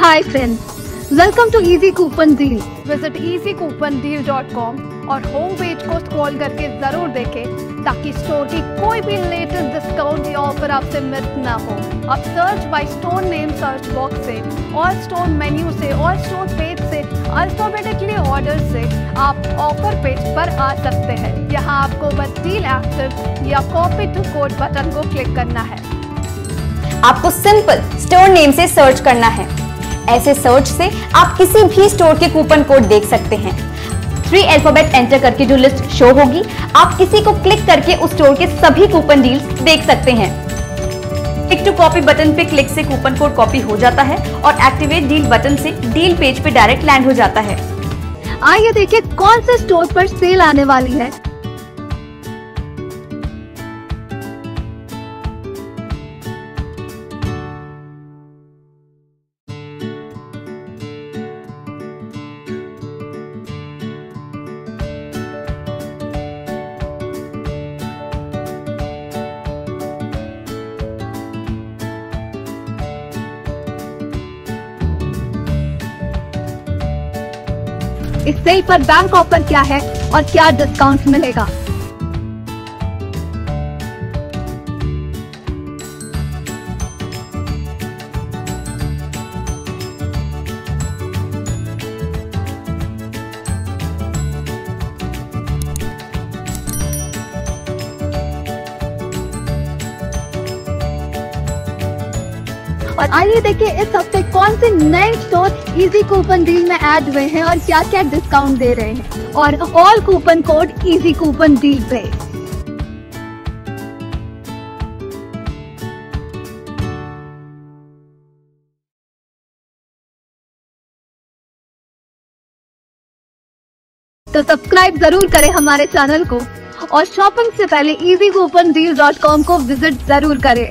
Hi friends, welcome to Easy Coupon Deal. Visit easycoupondeal.com और home page को scroll करके जरूर देखें ताकि स्टोर की कोई भी लेटेस्ट डिस्काउंट या ऑफर आपसे मिस ना हो। आप search by store name search box से और स्टोर मेन्यू से और स्टोर पेज से अल्फाबेटिकली ऑर्डर से आप ऑफर पेज पर आ सकते हैं। यहाँ आपको बस डील एक्टिव या कॉपी टू कोड बटन को क्लिक करना है। आपको सिंपल स्टोर नेम से सर्च करना है। ऐसे सर्च से आप किसी भी स्टोर के कूपन कोड देख सकते हैं। 3 अल्फाबेट एंटर करके जो लिस्ट शो होगी, आप किसी को क्लिक करके उस स्टोर के सभी कूपन डील्स देख सकते हैं। क्लिक टू कॉपी बटन पे क्लिक से कूपन कोड कॉपी हो जाता है और एक्टिवेट डील बटन से डील पेज पे डायरेक्ट लैंड हो जाता है। आइए देखिए कौन से स्टोर पर सेल आने वाली है। इस सेल पर बैंक ऑफर क्या है और क्या डिस्काउंट मिलेगा। और आइए देखिए इस हफ्ते कौन से नए स्टोर इजी कूपन डील में ऐड हुए हैं और क्या क्या डिस्काउंट दे रहे हैं। और all coupon code easy coupon deal पे। तो सब्सक्राइब जरूर करें हमारे चैनल को और शॉपिंग से पहले easycoupondeal.com को विजिट जरूर करें।